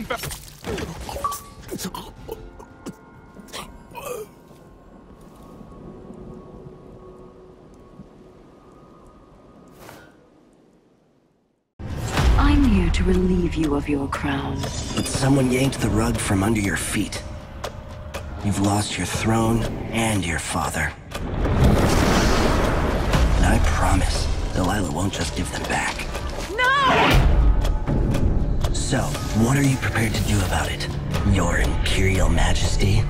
win back. I'm here to relieve you of your crown. But someone yanked the rug from under your feet. You've lost your throne and your father. And I promise, Delilah won't just give them back. No! So, what are you prepared to do about it, Your Imperial Majesty?